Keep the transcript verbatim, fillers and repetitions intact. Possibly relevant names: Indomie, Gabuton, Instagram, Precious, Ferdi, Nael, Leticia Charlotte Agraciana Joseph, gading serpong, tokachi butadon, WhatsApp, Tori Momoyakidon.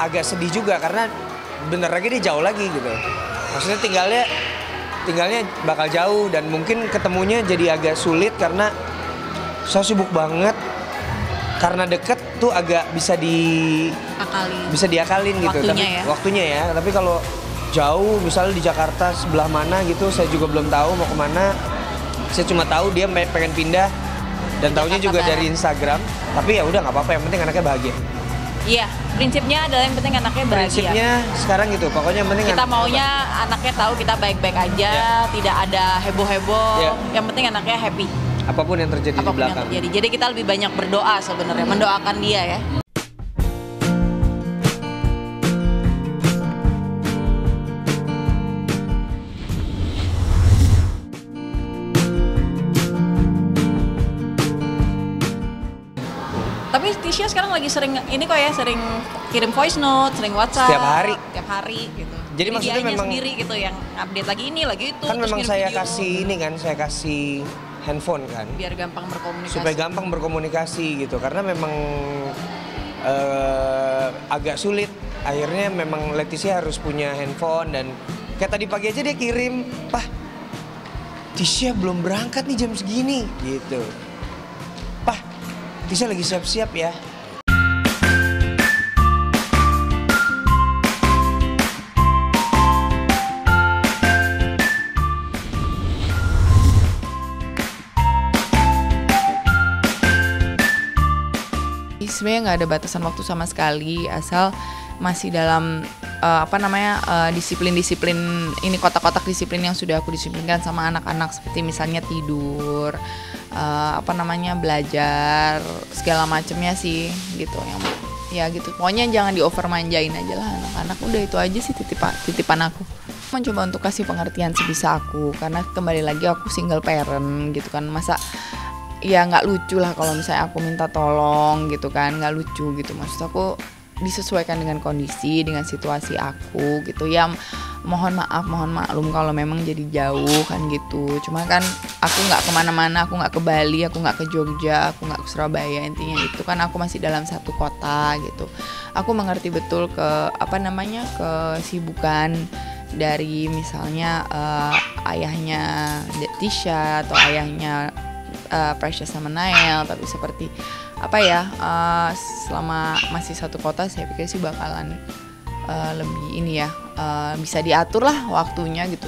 Agak sedih juga karena bener lagi dia jauh lagi gitu. Maksudnya tinggalnya tinggalnya bakal jauh dan mungkin ketemunya jadi agak sulit karena saya sibuk banget. Karena deket tuh agak bisa di Akalin. bisa diakalin gitu. Waktunya tapi, ya. Waktunya ya. Tapi kalau jauh misalnya di Jakarta sebelah mana gitu saya juga belum tahu mau kemana. Saya cuma tahu dia pengen pindah dan taunya juga dari Instagram. Tapi ya udah nggak apa-apa, yang penting anaknya bahagia. Iya, prinsipnya adalah yang penting anaknya bahagia. Prinsipnya sekarang gitu, pokoknya yang penting kita maunya bahagia. Anaknya tahu kita baik-baik aja, yeah. Tidak ada heboh-heboh, yeah. Yang penting anaknya happy. Apapun yang terjadi Apapun di belakang. Yang terjadi. Jadi kita lebih banyak berdoa sebenarnya, mendoakan dia ya. Tapi Leticia sekarang lagi sering ini kok ya, sering kirim voice note, sering WhatsApp. Setiap hari. Setiap hari gitu. Jadi, Jadi maksudnya memang sendiri gitu yang update lagi ini, lagi itu. Kan memang saya video. kasih ini kan, saya kasih handphone kan. Biar gampang berkomunikasi. Supaya gampang berkomunikasi gitu, karena memang uh, agak sulit. Akhirnya memang Leticia harus punya handphone dan kayak tadi pagi aja dia kirim, "Pah, Leticia belum berangkat nih jam segini." gitu. Leticia lagi siap-siap ya. Sebenarnya nggak ada batasan waktu sama sekali, asal masih dalam uh, apa namanya disiplin-disiplin uh, ini kotak-kotak disiplin yang sudah aku disiplinkan sama anak-anak, seperti misalnya tidur, uh, apa namanya belajar, segala macamnya sih gitu. Yang ya gitu, pokoknya jangan di over manjain aja lah anak-anak. Udah itu aja sih titipan titipan aku. Mencoba untuk kasih pengertian sebisa aku, karena kembali lagi aku single parent gitu kan, masa ya nggak lucu lah kalau misalnya aku minta tolong gitu kan, nggak lucu gitu. Maksud aku disesuaikan dengan kondisi, dengan situasi aku gitu ya. Mohon maaf, mohon maklum kalau memang jadi jauh kan gitu. Cuma kan aku nggak kemana-mana, aku nggak ke Bali, aku nggak ke Jogja, aku nggak ke Surabaya, intinya itu kan aku masih dalam satu kota gitu. Aku mengerti betul ke apa namanya kesibukan dari misalnya uh, ayahnya Leticia atau ayahnya Uh, Precious sama Nael, tapi seperti apa ya, uh, selama masih satu kota saya pikir sih bakalan uh, lebih ini ya, uh, bisa diatur lah waktunya gitu.